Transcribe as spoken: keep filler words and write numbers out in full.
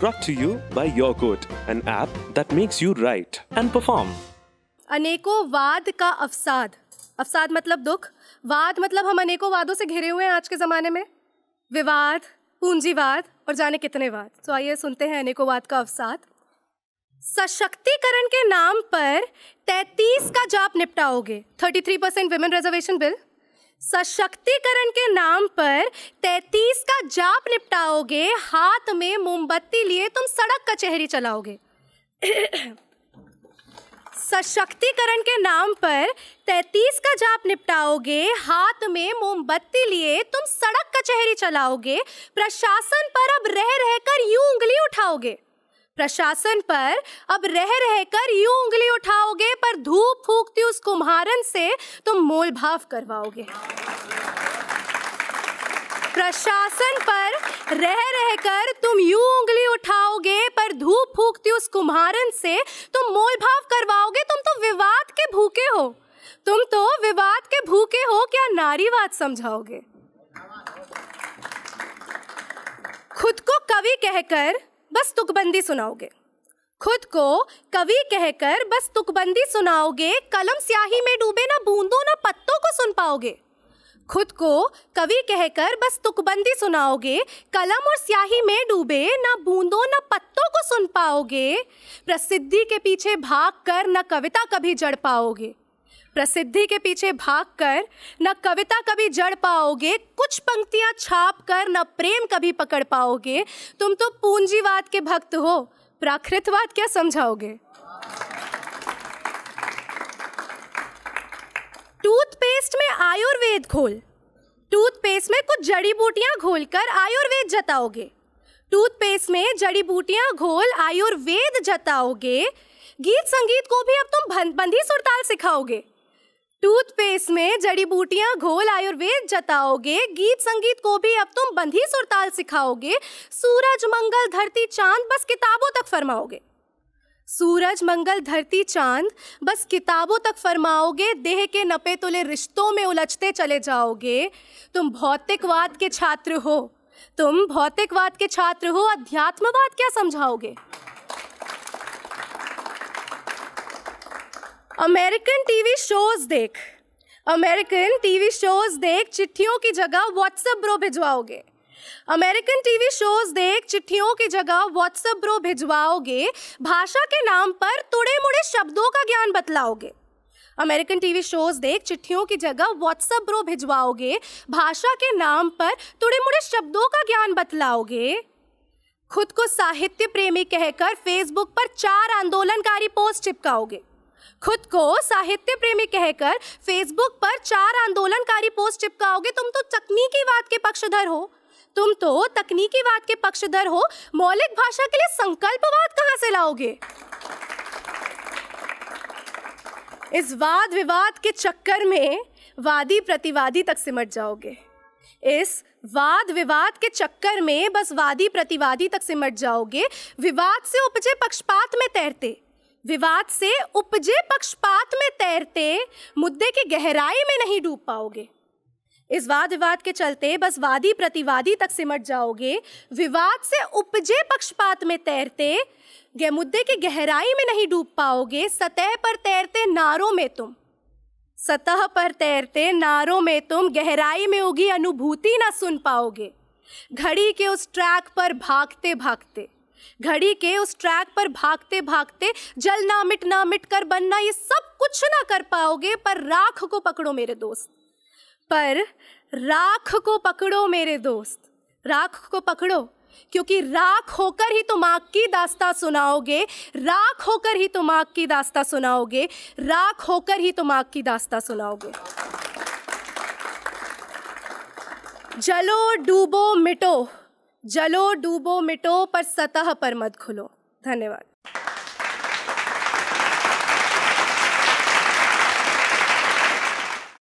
brought to you by YourQuote, an app that makes you write and perform. अनेकों वाद का अवसाद। अवसाद मतलब दुख, वाद मतलब हम अनेकों वादों से घिरे हुए हैं आज के ज़माने में। विवाद, पूंजी वाद और जाने कितने वाद। तो आइए सुनते हैं अनेकों वाद का अवसाद। सशक्तिकरण के नाम पर तैंतीस का जाप निपटाओगे, तैंतीस परसेंट विमेन रिजर्वेशन बिल। सशक्तिकरण के नाम पर तैंतीस का जाप निपटाओगे, हाथ में मोमबत्ती लिए तुम सड़क कचहरी चलाओगे। सशक्तिकरण के नाम पर तैंतीस का जाप निपटाओगे, हाथ में मोमबत्ती लिए तुम सड़क कचहरी चलाओगे। प्रशासन पर अब रह रहकर यूं उंगली उठाओगे, प्रशासन पर अब रह रहकर यूं उंगली उठाओगे, पर धूप फूकती उस कुम्हारन से तुम मोल भाव करवाओगे। प्रशासन पर रह रहकर तुम यूं उंगली उठाओगे, पर धूप फूकती उस कुम्हारन से तुम मोल भाव करवाओगे। तुम तो विवाद के भूखे हो, तुम तो विवाद के भूखे हो, क्या नारीवाद समझाओगे। खुद को कवि कहकर बस तुकबंदी सुनाओगे, खुद को कवि कहकर बस तुकबंदी सुनाओगे। कलम स्याही में डूबे ना बूंदों ना पत्तों को सुन पाओगे, खुद को कवि कहकर बस तुकबंदी सुनाओगे। कलम और स्याही में डूबे ना बूंदों ना पत्तों को सुन पाओगे। प्रसिद्धि के पीछे भागकर ना कविता कभी जड़ पाओगे, प्रसिद्धि के पीछे भागकर न कविता कभी जड़ पाओगे। कुछ पंक्तियां छाप कर न प्रेम कभी पकड़ पाओगे। तुम तो पूंजीवाद के भक्त हो, प्राकृतवाद क्या समझाओगे। टूथपेस्ट में आयुर्वेद घोल, टूथपेस्ट में कुछ जड़ी बूटियां घोलकर आयुर्वेद जताओगे, टूथपेस्ट में जड़ी बूटियां घोल आयुर्वेद जताओगे। गीत संगीत को भी अब तुम बंधी सुरताल सिखाओगे, टूथपेस्ट में जड़ी बूटियां घोल आयुर्वेद जताओगे। गीत संगीत को भी अब तुम बंधी सुरताल सिखाओगे। सूरज मंगल धरती चांद बस किताबों तक फरमाओगे, सूरज मंगल धरती चांद बस किताबों तक फरमाओगे। देह के नपे तुले रिश्तों में उलझते चले जाओगे। तुम भौतिकवाद के छात्र हो, तुम भौतिकवाद के छात्र हो, अध्यात्मवाद क्या समझाओगे। अमेरिकन टीवी शोज देख, अमेरिकन टीवी शोज देख चिट्ठियों की जगह व्हाट्सएप ब्रो भिजवाओगे, अमेरिकन टीवी शोज देख चिट्ठियों की जगह व्हाट्सएप ब्रो भिजवाओगे। भाषा के नाम पर तुड़े मुड़े शब्दों का ज्ञान बतलाओगे, अमेरिकन टीवी शोज देख चिट्ठियों की जगह व्हाट्सएप ब्रो भिजवाओगे। भाषा के नाम पर तुड़े मुड़े शब्दों का ज्ञान बतलाओगे। खुद को साहित्य प्रेमी कहकर फेसबुक पर चार आंदोलनकारी पोस्ट चिपकाओगे, खुद को साहित्य प्रेमी कहकर फेसबुक पर चार आंदोलनकारी पोस्ट चिपकाओगे। तुम तो तकनीकीवाद के पक्षधर हो, तुम तो तकनीकीवाद के पक्षधर हो, मौलिक भाषा के लिए संकल्पवाद कहां से लाओगे। इस वाद विवाद के चक्कर में वादी प्रतिवादी तक सिमट जाओगे, इस वाद विवाद के चक्कर में बस वादी प्रतिवादी तक सिमट जाओगे। विवाद से उपजे पक्षपात में तैरते, विवाद से उपजे पक्षपात में तैरते, मुद्दे की गहराई में नहीं डूब पाओगे। इस वाद विवाद के चलते बस वादी प्रतिवादी तक सिमट जाओगे। विवाद से उपजे पक्षपात में तैरते, मुद्दे की गहराई में नहीं डूब पाओगे। सतह पर तैरते नारों में तुम, सतह पर तैरते नारों में तुम, गहराई में उगी अनुभूति ना सुन पाओगे। घड़ी के उस ट्रैक पर भागते भागते, घड़ी के उस ट्रैक पर भागते भागते, जलना मिटना मिटकर बनना ये सब कुछ ना कर पाओगे। पर राख को पकड़ो मेरे दोस्त, पर राख को पकड़ो मेरे दोस्त, राख को पकड़ो, क्योंकि राख होकर ही तुम आग की दास्तां सुनाओगे, राख होकर ही तुम आग की दास्तां सुनाओगे, राख होकर ही तुम आग की दास्तां सुनाओगे। जलो डूबो मिटो, जलो डूबो मिटो, पर सतह पर मत खुलो। धन्यवाद।